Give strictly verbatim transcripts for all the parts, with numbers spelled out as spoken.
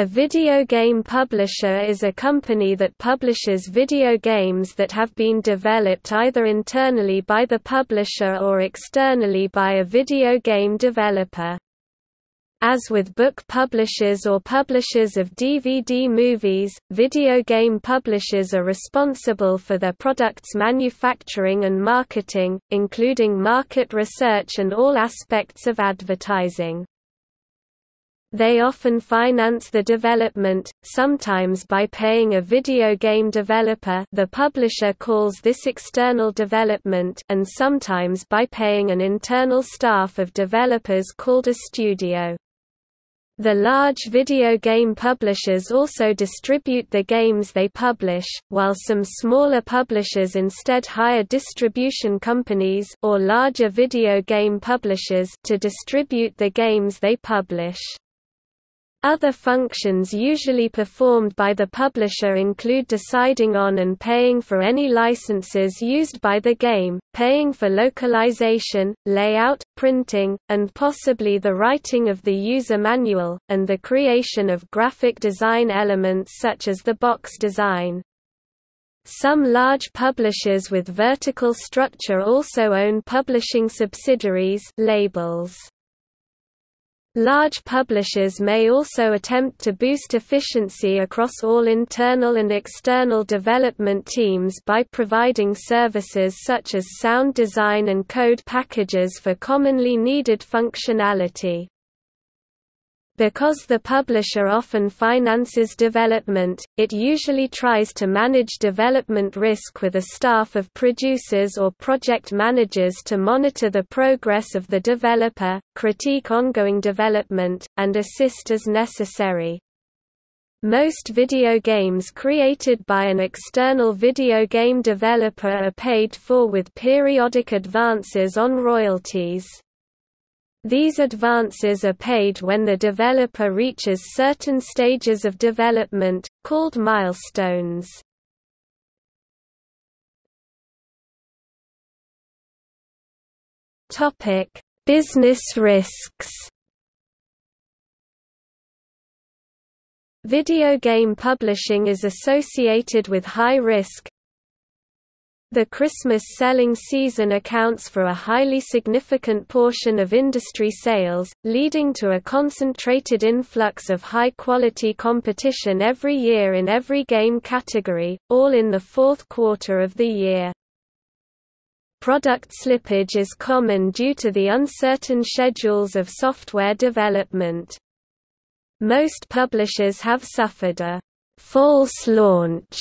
A video game publisher is a company that publishes video games that have been developed either internally by the publisher or externally by a video game developer. As with book publishers or publishers of D V D movies, video game publishers are responsible for their products' manufacturing and marketing, including market research and all aspects of advertising. They often finance the development, sometimes by paying a video game developer, the publisher calls this external development, and sometimes by paying an internal staff of developers called a studio. The large video game publishers also distribute the games they publish, while some smaller publishers instead hire distribution companies or larger video game publishers to distribute the games they publish. Other functions usually performed by the publisher include deciding on and paying for any licenses used by the game, paying for localization, layout, printing, and possibly the writing of the user manual, and the creation of graphic design elements such as the box design. Some large publishers with vertical structure also own publishing subsidiaries, labels. Large publishers may also attempt to boost efficiency across all internal and external development teams by providing services such as sound design and code packages for commonly needed functionality. Because the publisher often finances development, it usually tries to manage development risk with a staff of producers or project managers to monitor the progress of the developer, critique ongoing development, and assist as necessary. Most video games created by an external video game developer are paid for with periodic advances on royalties. These advances are paid when the developer reaches certain stages of development, called milestones. Topic: Business risks. Video game publishing is associated with high risk. The Christmas selling season accounts for a highly significant portion of industry sales, leading to a concentrated influx of high-quality competition every year in every game category, all in the fourth quarter of the year. Product slippage is common due to the uncertain schedules of software development. Most publishers have suffered a false launch,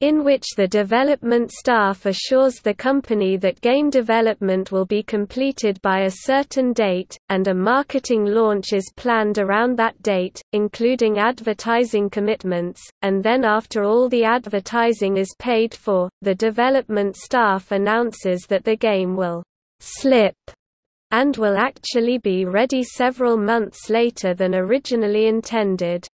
in which the development staff assures the company that game development will be completed by a certain date, and a marketing launch is planned around that date, including advertising commitments, and then after all the advertising is paid for, the development staff announces that the game will slip, and will actually be ready several months later than originally intended.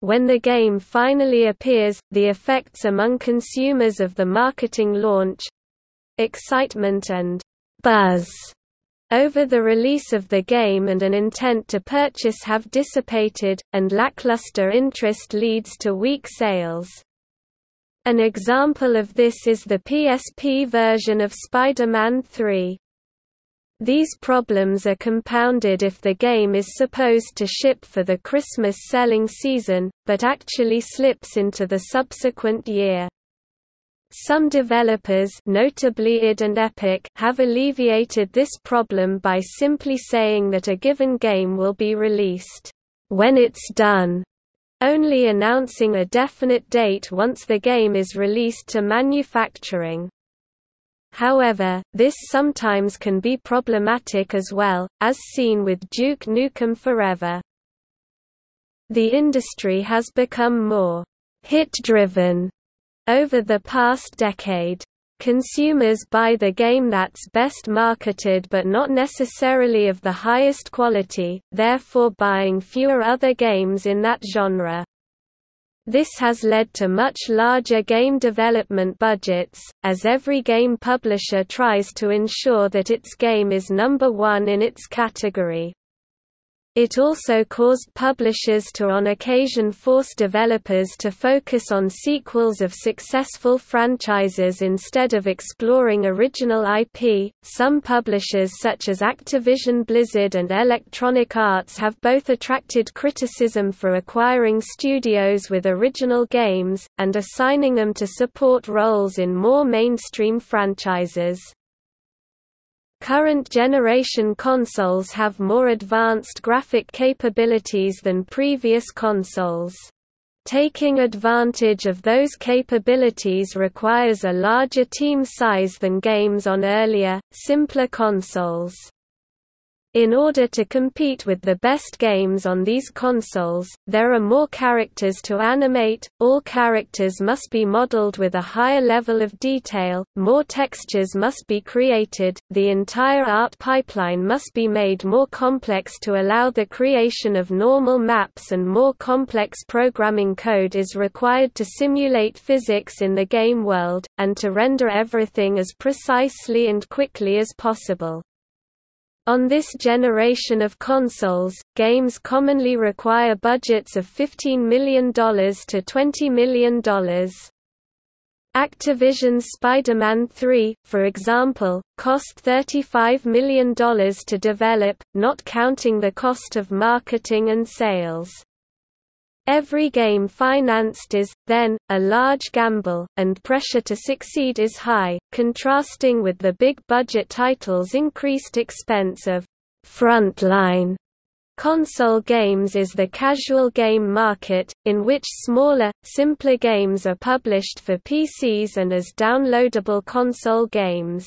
When the game finally appears, the effects among consumers of the marketing launch—excitement and buzz over the release of the game and an intent to purchase have dissipated, and lackluster interest leads to weak sales. An example of this is the P S P version of Spider-Man three. These problems are compounded if the game is supposed to ship for the Christmas selling season, but actually slips into the subsequent year. Some developers, notably I D and Epic, have alleviated this problem by simply saying that a given game will be released when it's done, only announcing a definite date once the game is released to manufacturing. However, this sometimes can be problematic as well, as seen with Duke Nukem Forever. The industry has become more hit-driven over the past decade. Consumers buy the game that's best marketed but not necessarily of the highest quality, therefore buying fewer other games in that genre. This has led to much larger game development budgets, as every game publisher tries to ensure that its game is number one in its category. It also caused publishers to on occasion force developers to focus on sequels of successful franchises instead of exploring original I P. Some publishers such as Activision Blizzard and Electronic Arts have both attracted criticism for acquiring studios with original games, and assigning them to support roles in more mainstream franchises. Current generation consoles have more advanced graphic capabilities than previous consoles. Taking advantage of those capabilities requires a larger team size than games on earlier, simpler consoles. In order to compete with the best games on these consoles, there are more characters to animate, all characters must be modeled with a higher level of detail, more textures must be created, the entire art pipeline must be made more complex to allow the creation of normal maps, and more complex programming code is required to simulate physics in the game world, and to render everything as precisely and quickly as possible. On this generation of consoles, games commonly require budgets of fifteen million dollars to twenty million dollars. Activision's Spider-Man three, for example, cost thirty-five million dollars to develop, not counting the cost of marketing and sales. Every game financed is, then, a large gamble, and pressure to succeed is high, contrasting with the big-budget titles' increased expense of frontline. Console games is the casual game market, in which smaller, simpler games are published for P Cs and as downloadable console games.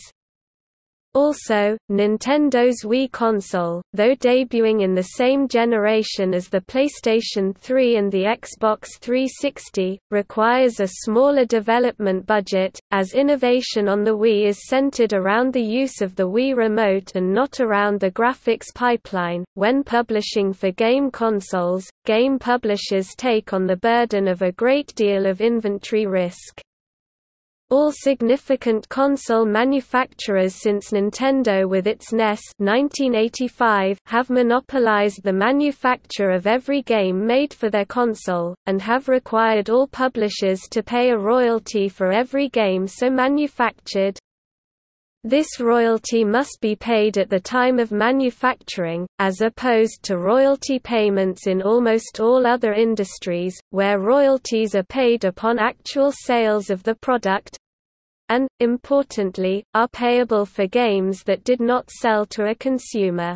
Also, Nintendo's Wii console, though debuting in the same generation as the PlayStation three and the Xbox three sixty, requires a smaller development budget, as innovation on the Wii is centered around the use of the Wii Remote and not around the graphics pipeline. When publishing for game consoles, game publishers take on the burden of a great deal of inventory risk. All significant console manufacturers since Nintendo with its N E S nineteen eighty-five have monopolized the manufacture of every game made for their console, and have required all publishers to pay a royalty for every game so manufactured. This royalty must be paid at the time of manufacturing, as opposed to royalty payments in almost all other industries, where royalties are paid upon actual sales of the product, and, importantly, are payable for games that did not sell to a consumer.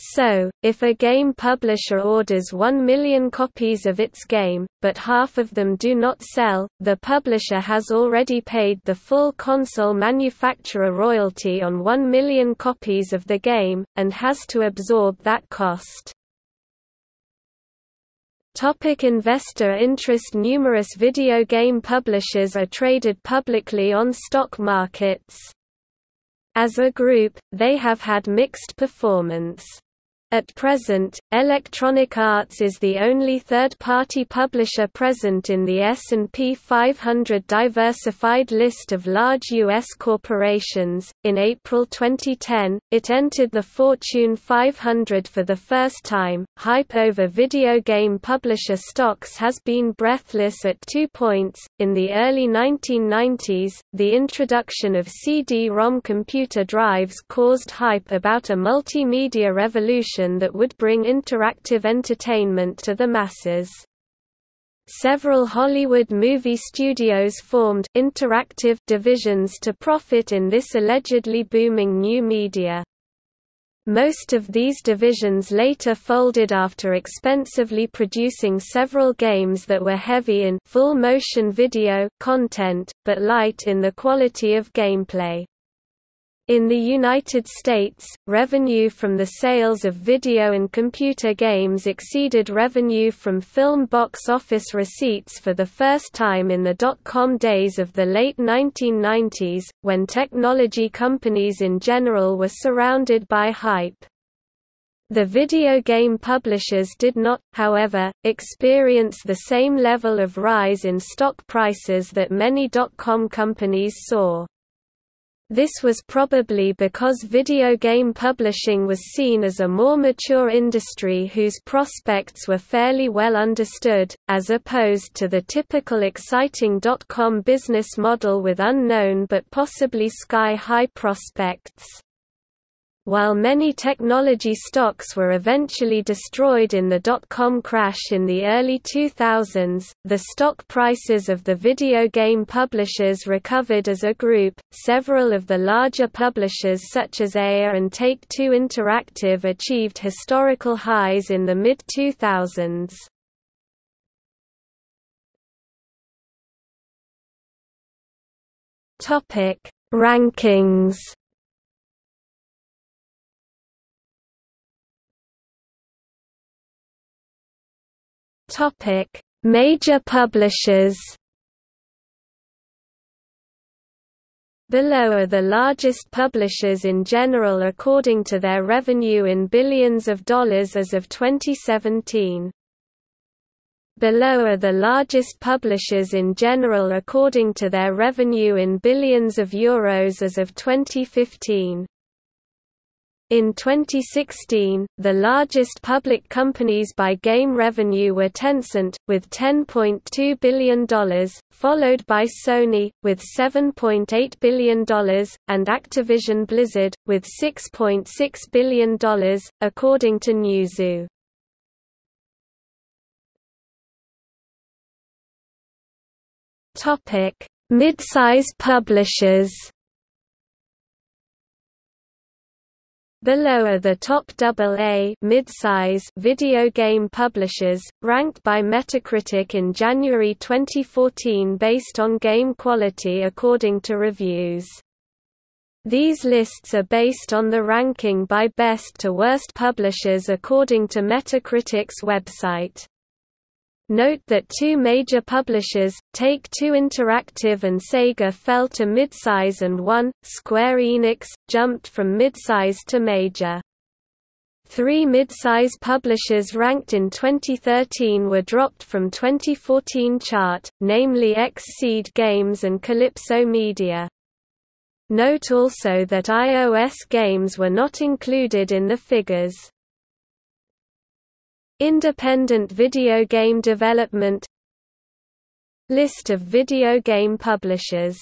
So, if a game publisher orders one million copies of its game, but half of them do not sell, the publisher has already paid the full console manufacturer royalty on one million copies of the game, and has to absorb that cost. Topic: investor interest. Numerous video game publishers are traded publicly on stock markets. As a group, they have had mixed performance. At present, Electronic Arts is the only third-party publisher present in the S and P five hundred diversified list of large U S corporations. In April twenty ten, it entered the Fortune five hundred for the first time. Hype over video game publisher stocks has been breathless at two points. In the early nineteen nineties, the introduction of C D ROM computer drives caused hype about a multimedia revolution that would bring interactive entertainment to the masses. Several Hollywood movie studios formed interactive divisions to profit in this allegedly booming new media. Most of these divisions later folded after expensively producing several games that were heavy in full-motion video content, but light in the quality of gameplay. In the United States, revenue from the sales of video and computer games exceeded revenue from film box office receipts for the first time in the dot-com days of the late nineteen nineties, when technology companies in general were surrounded by hype. The video game publishers did not, however, experience the same level of rise in stock prices that many dot-com companies saw. This was probably because video game publishing was seen as a more mature industry whose prospects were fairly well understood, as opposed to the typical exciting dot-com business model with unknown but possibly sky-high prospects. While many technology stocks were eventually destroyed in the dot-com crash in the early two thousands, the stock prices of the video game publishers recovered as a group. Several of the larger publishers such as A I A and Take-Two Interactive achieved historical highs in the mid two thousands. Topic: Rankings. Topic: Major publishers. Below are the largest publishers in general according to their revenue in billions of dollars as of twenty seventeen. Below are the largest publishers in general according to their revenue in billions of euros as of twenty fifteen. In twenty sixteen, the largest public companies by game revenue were Tencent, with ten point two billion dollars, followed by Sony, with seven point eight billion dollars, and Activision Blizzard, with six point six billion dollars, according to Newzoo. Midsize publishers. Below are the top double A midsize video game publishers, ranked by Metacritic in January twenty fourteen based on game quality according to reviews. These lists are based on the ranking by best to worst publishers according to Metacritic's website. Note that two major publishers, Take-Two Interactive and Sega, fell to midsize, and one, Square Enix, jumped from midsize to major. Three midsize publishers ranked in twenty thirteen were dropped from twenty fourteen chart, namely XSEED Games and Calypso Media. Note also that iOS games were not included in the figures. Independent video game development. List of video game publishers.